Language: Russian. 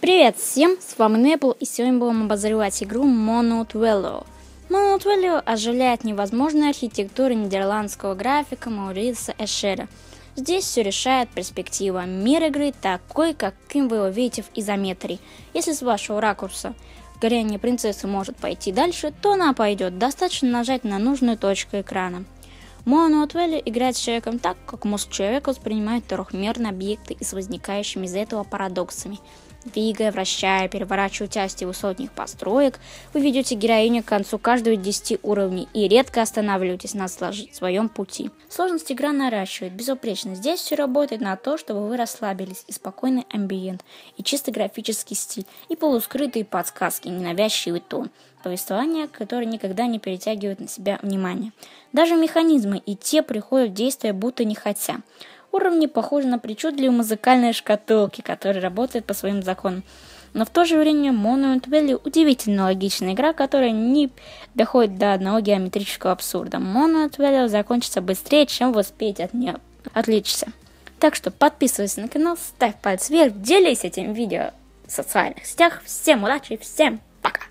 Привет всем, с вами Непл, и сегодня будем обозревать игру Monument Valley. Monument Valley оживляет невозможную архитектуру нидерландского графика Мауриса Эшера. Здесь все решает перспектива. Мир игры такой, каким вы его видите в изометрии. Если с вашего ракурса горение принцессы может пойти дальше, то она пойдет. Достаточно нажать на нужную точку экрана. Monument Valley играет с человеком так, как мозг человека воспринимает трехмерные объекты и с возникающими из этого парадоксами. Двигая, вращая, переворачивая части высотных построек, вы ведете героиню к концу каждого 10 уровней и редко останавливаетесь на своем пути. Сложность игра наращивает, безупречно. Здесь все работает на то, чтобы вы расслабились, и спокойный амбиент, и чисто графический стиль, и полускрытые подсказки, ненавязчивый тон, повествование, которое никогда не перетягивает на себя внимание. Даже механизмы и те приходят в действие будто не хотя. Уровни похожи на причудливые музыкальные шкатулки, которые работают по своим законам. Но в то же время Monument Valley удивительно логичная игра, которая не доходит до одного геометрического абсурда. Monument Valley закончится быстрее, чем вы успеете от нее отличиться. Так что подписывайся на канал, ставь палец вверх, делись этим видео в социальных сетях. Всем удачи и всем пока!